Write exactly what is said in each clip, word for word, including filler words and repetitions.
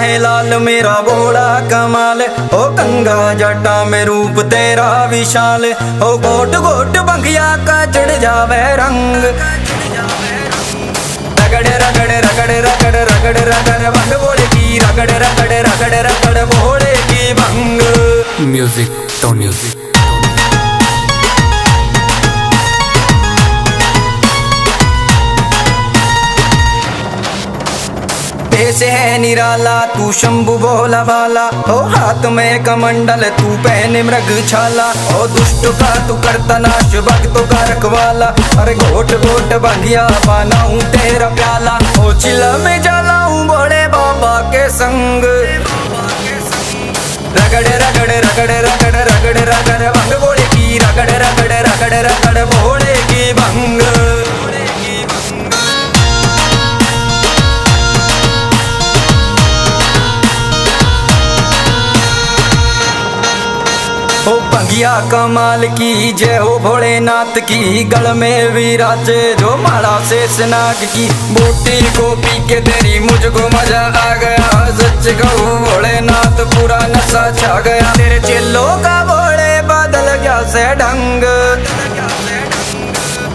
है लाल मेरा भोला कमाल, ओ गंगा जटा में रूप तेरा विशाल, ओ गोट गोट बंगिया का चढ़ जावे रंग, रगड़ रगड़ रगड़ रगड़ रगड़ रगड़ भंग भोले की, रगड़ रगड़ रगड़ रगड़ भोले की भंग। म्यूजिक तो म्यूजिक ऐसे है निराला तू शंभु भोला वाला, हो हाथ में कमंडल तू पहने मृग छाला, हो दुष्ट का तू करता नाश भक्तों का रखवाला, अरे घोट घोट बंगिया बनाऊं तेरा प्याला, हो चिल्ला में जलाऊं भोले बाबा के संग, रगड़ रगड़ रगड़ रगड़ रगड़ रगड़ भंग भोले की, रगड़ रगड़ रगड़ रगड़ भोले की भंग। ओ बंगिया कमाल की जय हो भोलेनाथ की, गल में विराजे जो माला शेषनाग की, बूटी को पी के तेरी मुझको मजा आ गया, सच कहूं भोलेनाथ पूरा नशा छा गया, तेरे चिल्लों का भोले बदल गया से ढंग,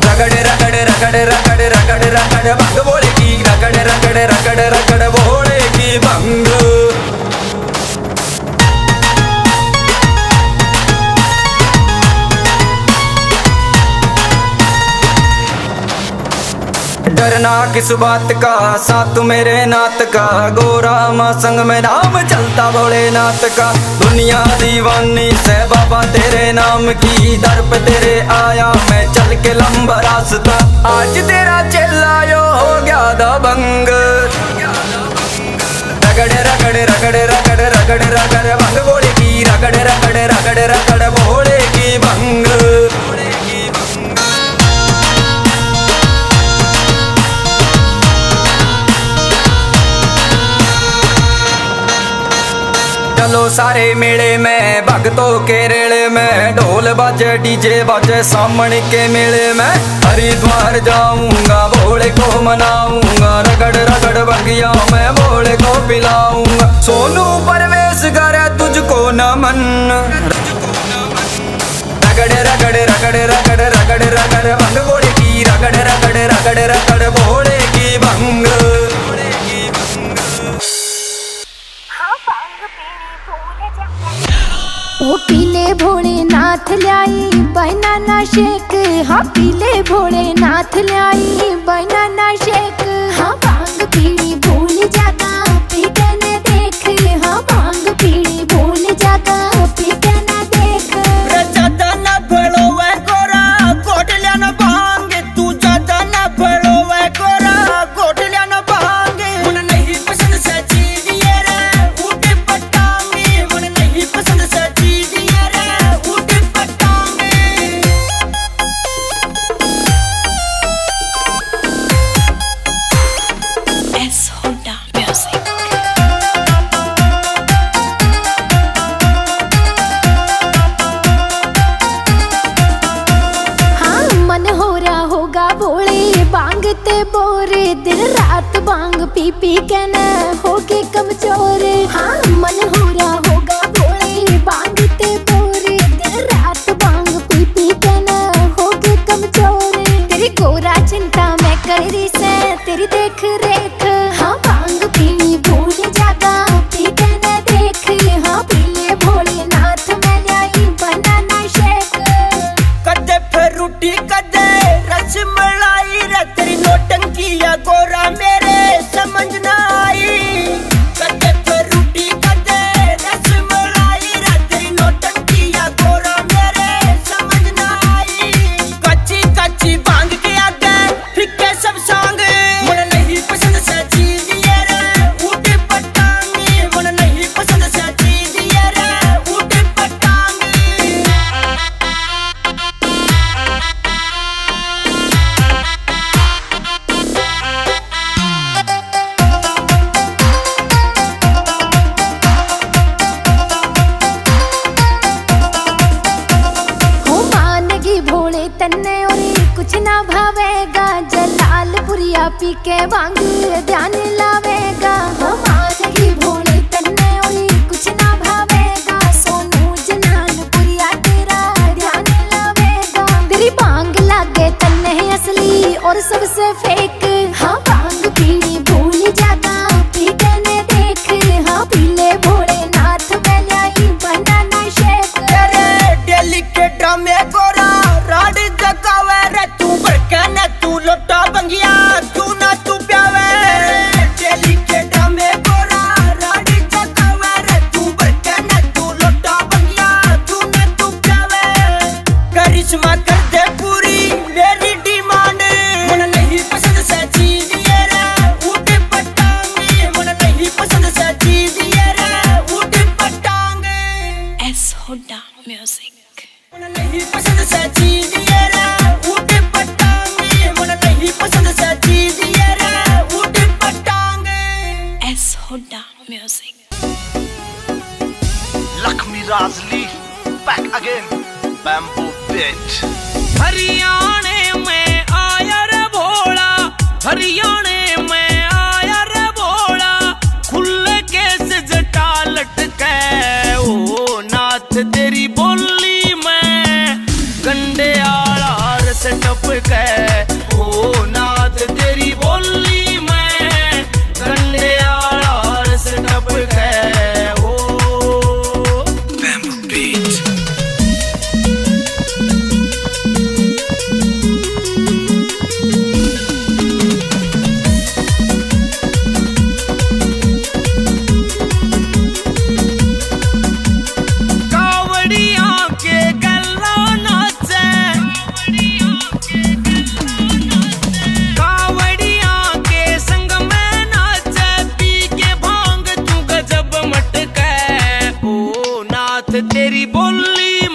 रगड़ रगड़ रगड़ रगड़ रगड़ रगड़ भंग भोले की, रगड़ रगड़ रगड़ रगड़ भोले की भंग। डरना किस बात का साथ मेरे नाथ का, गोरा माँ संग में नाम चलता भोलेनाथ का, दुनिया दीवानी से बाबा तेरे नाम की, दर पे तेरे आया मैं चल के लंबा रास्ता, आज तेरा चिल्लायो हो गया दबंग, रगड़ रगड़ रगड़ रगड़ रगड़ रगड़ भंग भोले की, रगड़ रगड़ रगड़ रगड़ भोले की भंग। चलो सारे मेले में भक्तों के रेले में, ढोल बाजे डीजे बाजे सामने के मेले में, हरिद्वार जाऊंगा भोले को मनाऊंगा, रगड़ रगड़ बंगिया मैं भोले को पिलाऊंगा, सोनू परवेश कर तुझको नमन, रगड़ रगड़ रगड़ रगड़ रगड़ रगड़ भंग भोले की, रगड़ रगड़ रगड़ रगड़ भोले की भंग। ओ पीले भोलेनाथ ल्याई बनाना शेक, हाँ पीले भोलेनाथ ल्याई बनाना शेक, हाँ भांग पीली भूल जागा पीके न देख, हाँ भांग पीली भूल जागा पीके न देख, ज्यादा ना भलो वे गोरा गोटलिया न भांग, तू ज्यादा ना भलो वे गोरा गोटलिया न भांग, उन नहीं पसंद सची दिए रे उठ पटांगे, उन नहीं पसंद सची पी पी कहना होके कमजोर, हाँ मन हो रहा होगा भोले बांगते बोरे, दिन रात बांग पी पी कहना होके कमजोर, तेरी गोरा चिंता मैं कर रही से तेरी देख रेख, हाँ बांग पीली भूल जागा पी कहना देख, हाँ पीले भोलेनाथ मैं लाई बनाना शेक, कदे फिर रोटी कदे रस मलाई रे, तेरी नौटंकी या गोरा मेरे पी के भांग ध्यान लावेगा, हम आज की Bhole Hooda music. Lakshmi Rajli back again bamboo beat. हरियाणे में आया रे भोला, हरियाणे में आया रे भोला, खुले केस जटा लटके ओ नाथ तेरी बोली में गंडे आला रस टपके ओ नाथ तेरी बोली तेरी बोली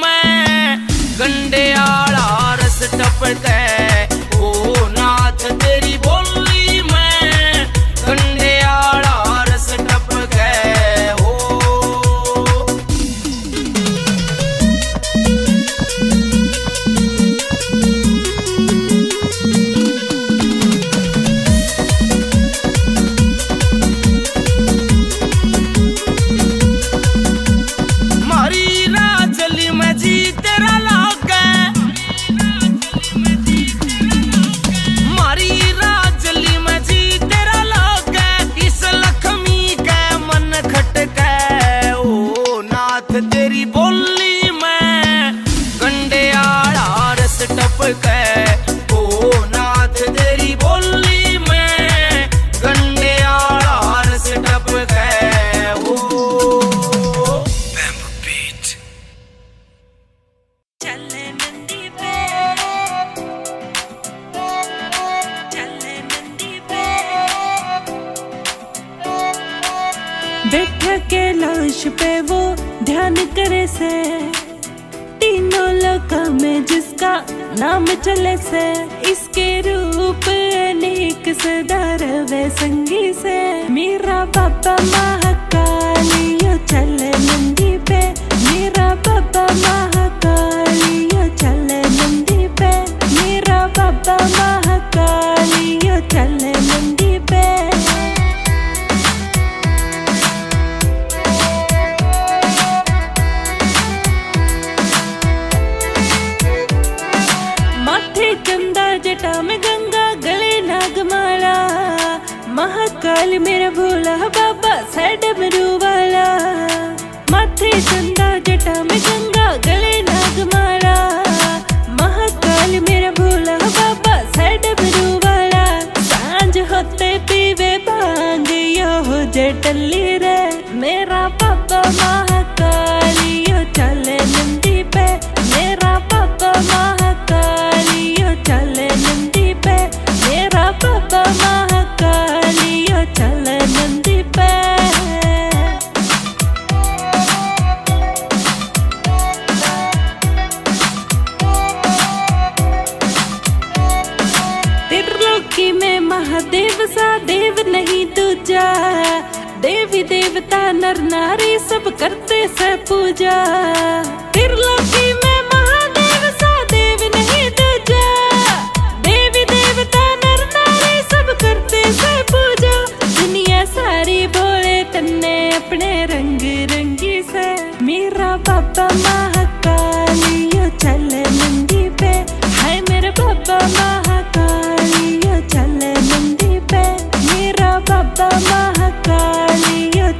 में गंडे आला रस टपके ओ नाथ तेरी बोली में गंडे आला रस टपके हो। तेरी बोली में गंडे आला रस टपके ओ नाथ तेरी बोली में गंडे आला रस टपके हो। तेरी बोली में गंडे आला रस टपके ओ नाथ तेरी बोली में गंडे आला रस टपके ओ। बैठ के लाश पे वो ध्यान करे से तीनों लोकों में जिसका नाम चले से, इसके रूप अनेक सदा रवे संगी से। मेरा बाबा महाकालियो चले नंदी पे, मेरा बाबा महाकालियो चले नंदी पे, मेरा बाबा महाकालियो चले नंदी पे। महाकाल मेरा भोला बाबा साइड मरू वाला, माथे चंदा जटा में गंगा गले नाग माला। महाकाल मेरा भोला बाबा साइड मरू वाला, सांझ होते पीवे भांग यो हो जटली रे। मेरा पापा महाकालियो चले नंदी पे, मेरा पापा महाकालियो चले नंदी पे, मेरा पापा महाकालियो चले नंदी पे। त्रिलोकी में महादेव सा देव नहीं दूजा, देवी देवता नर नारी सब करते से पूजा। त्रिलोकी में महादेव सा देव नहीं दूजा, देवी देवता नर नारी सब करते से पूजा। दुनिया सारी बोले तन्ने अपने रंग रंगी से। मेरा बाबा महाकालियो चले नंदी पे, हाय मेरा बाबा महाकालियो चले नंदी पे, मेरा बाबा महाकालियो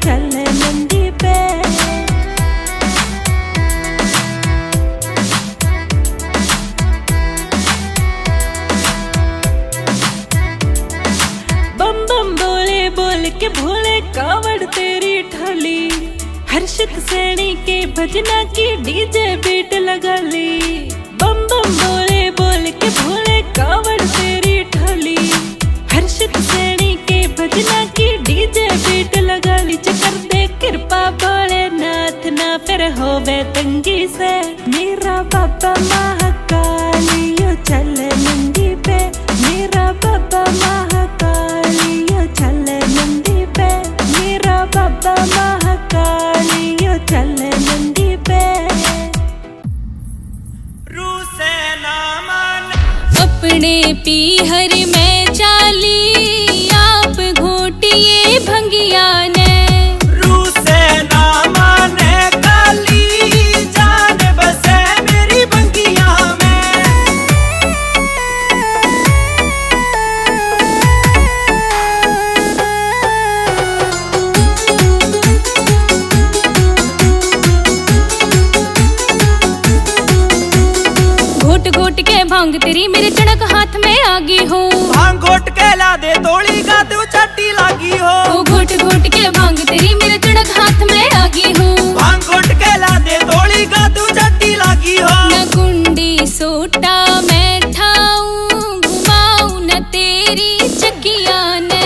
के भोले कावड़ तेरी ढोली, हर्षित सैनी के भजना की डीजे बीट लगा ली। बम बम भोले बोल के भोले कावड़ तेरी ढोली, हर्षित सैनी के भजना की डीजे बीट लगा ली। चकर दे कृपा भोलेनाथ ना फिर होवे तंगी से, मेरा बाबा महाकाल यो चल नंदी पे, मेरा बाबा महाकाल यो चल नंदी पे, मेरा बाबा महाकाल यो चल नंदी पे। रू से ना मान अपने पीहर में चाली, आप घोटिए भंगिया ने। रू से ना माने काली, जान बसे मेरी भंगिया में। घोट घोट के भांग तेरी मेरे चणक हाथ में आ गई हो, भांग घोट के ला दे तोड़ी गा तू चाटी लागी हो। घोट घोट के भांग तेरी मेरे चणक हाथ में आ गई हो, भांग घोट के ला दे तोड़ी गा तू चाटी लागी हो। न गुंडी सोटा मैं ठाऊं, घुमाऊं न तेरी चकिया ने।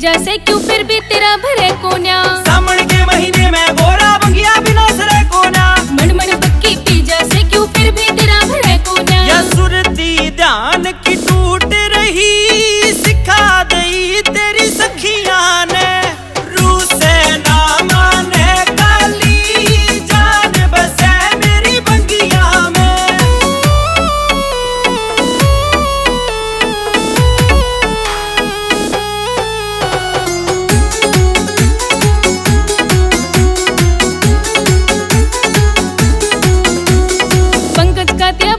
जैसे क्यों फिर भी तेरा भरे कोन्या, सामने के महीने में बोरा बंगिया बिना सरे कोन्या। मन मन पक्की पी जैसे क्यों फिर भी तेरा भरे कोन्या, या सुरती ध्यान की टूट रही सिखा दई तेरी सखिया ने। रू से ना माने काली, जान बसे मेरी बंगिया में।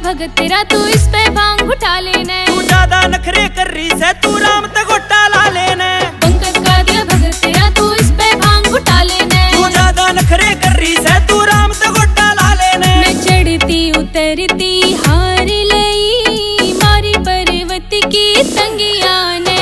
भगत तेरा तू इस पे भांग उठा लेने, तू ज्यादा नखरे कर रही से तू राम तक उठा ला लेने। पंकज का दिया भगत तेरा तू इस पे भांग उठा लेने, तू ज्यादा नखरे कर रही से तू राम तक उठा ला लेने। मैं चढ़ती उतरती हार लई, मारी पर्वत की संगिया ने।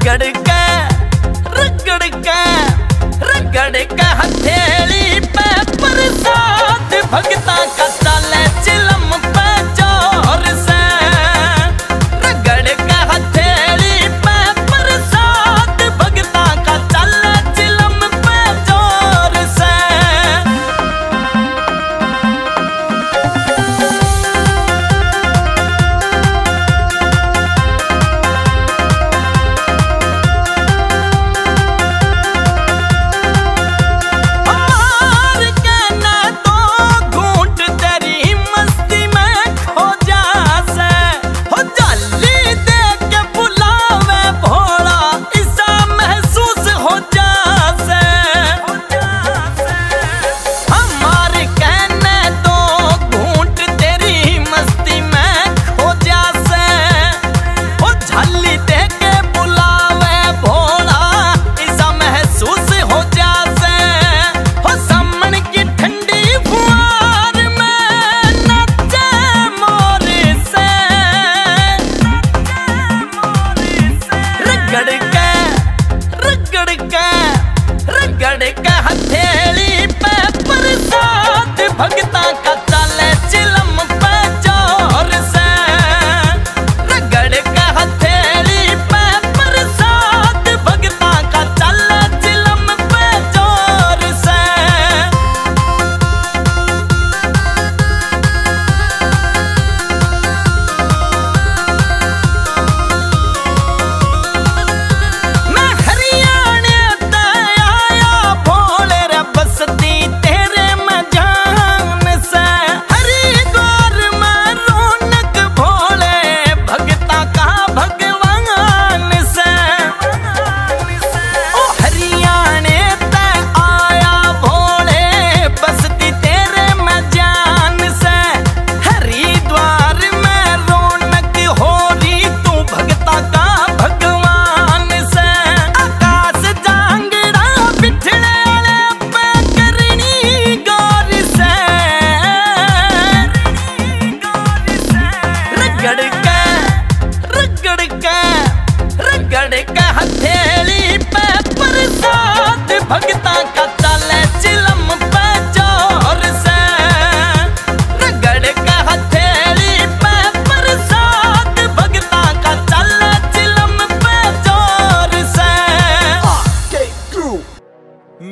गड़ के खड़े का हथेली पे प्रसाद भगता का चाले चिलम पे जोर से, रगड़ का हथेली पे प्रसाद भगता का चाले चिलम पे जोर से। मैं हरियाणा दा आया भोले रे बसती तेरे में जान से, हरिद्वार में रौनक भोले भगता का भगवान से। ओ हरियाणा दा आया भोले बसती तेरे में जान से, हरिद्वार में रौनक हो रही तू भगता का भगवान से। आकाश जांगड़ा बिठड़े आले पे करनी गौर से, रगड़ के रगड़ के रगड़ के हथेली पे प्रसाद भगता का चाले चिलम पे जोर से, रगड़ के हथेली पे प्रसाद भगता का चाले चिलम पे जोर से।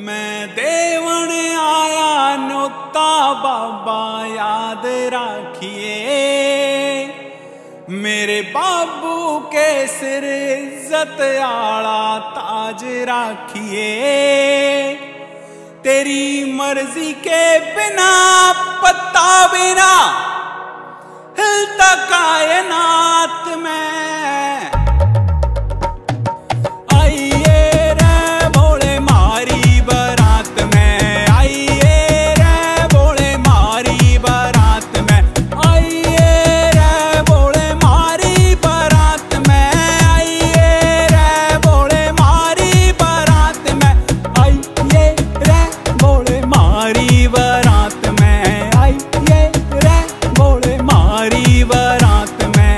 मैं देवण आया नोता बाबा याद राखिए, मेरे बाबू के सिर इज्जत आला ताज राखिए। तेरी मर्जी के बिना पत्ता बिना हिलता कायनात में। आइए रे भोले मारी बारात में, आइए रे भोले मारी बारात में, आइए रे भोले मारी बारात में, आइए रे भोले मारी बारात में, आइए रे भोले मारी बारात में, आइए रे भोले मारी बारात में।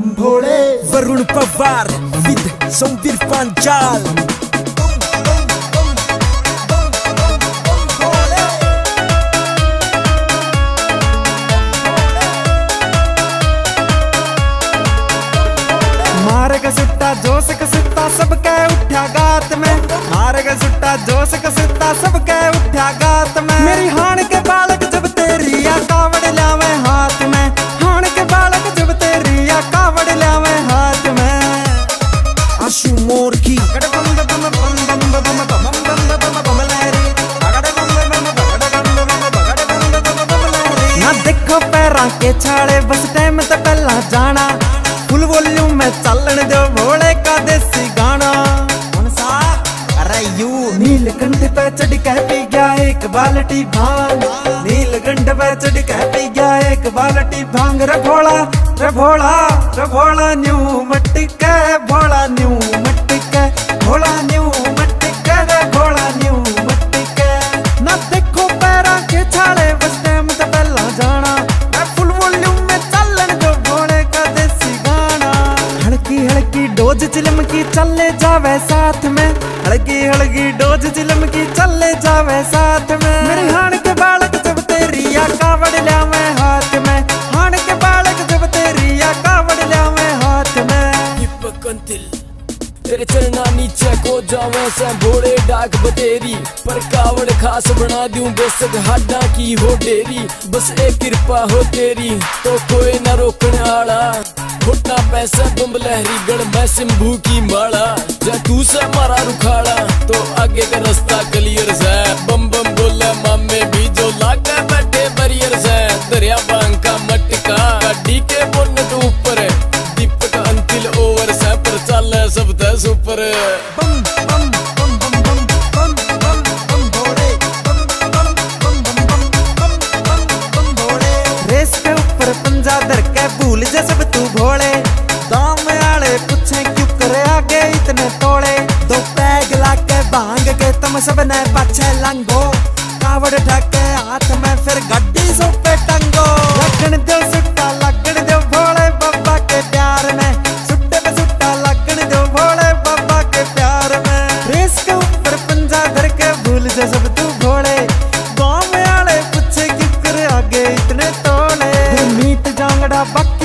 बम भोले वरुण पवार विद संवीर पांचाल। मार का सुट्टा जोश का सुट्टा सब कह उठा गात में, मार का सुट्टा जोश का सुट्टा सब कह उठा गात में। मेरी हाण के बालक जब तेरी या कावड़ लावे हाथ में, हाण के बालक जब तेरी या कावड़ लावे हाथ में। आशु मोर की ना देखो पैरा के छाड़े बस टाइम तो पहला जाना, फुल वॉल्यूम में चलन दो भोले का देसी गाना। कौन सा? अरे यू नीलकंठ पे चढ़ के पी गया एक बाल्टी भांग, नीलकंठ पे चढ़ के पी गया एक बाल्टी भांग। रे भोला रे भोला रे भोला न्यू मटके, भोला न्यू मटके, भोला न्यू मटके, रे भोला न्यू मटके। ना देखो पैरा के छाले बस टाइम तो पहला जाना, डोज चिलम की चले जावे साथ में, हड़की हड़की डोज चिलम की चले जावे साथ में। मेरे हाण के बालक जब तेरी या कावड़ लावे हाथ में, हाण के बालक जब तेरी या कावड़ लावे हाथ में। दीपक अंतिल तेरे चलना नीचे को जावे से भोले डाक बतेरी, पर कावड़ खास बना दूं बेसक हाडा की हो डेरी। बस एक कृपा हो तेरी तो कोई न रोकने आला, होता पैसा तुम लहरी गण मैं सिंभू की माला। जा तू से मारा रुखाड़ा तो आगे का रास्ता क्लियर है, बम बम बोला मामे भी जो लागे बैठे बरियर है। दरिया बांग का मटका गाड़ी के बोनट ऊपर, दीपक अंतिल ओवर से पर चल सब दस ऊपर। बम बम बम बम बम बम बम बम भोले बम बम बम बम बम बम बम भोले। रेस के ऊपर पंजा धर के भूल जा सब तू भोले, दाम आले पूछे क्यों करे आगे इतने तोड़े। दो पैग लाके भांग के तुम सबने पाछे लंगो, कावड़ ढाके हाथ में फिर गड्डी सोपे टंगो। लगन दो सुट्टा लगन दो भोले बाबा के प्यार में, सुट्टे पे सुट्टा लगन दो भोले बाबा के प्यार में। रेस के ऊपर पंजा धर के भूल जा सब तू भोले, दाम आले पूछे क्यों करे आगे इतने तोड़े। मीत जांगड़ा बाकी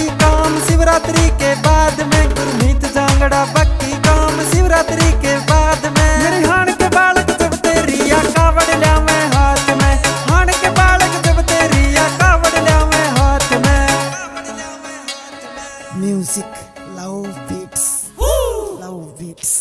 शिवरात्रि के बाद में, गुरमीत जांगड़ा पक्की काम शिवरात्रि के बाद में। मेरे हाण के बालक जब तेरी या कावड़ लावे हाथ में, हाण के बालक जब तेरी या कावड़ लावे हाथ में। Music love beats, love beats.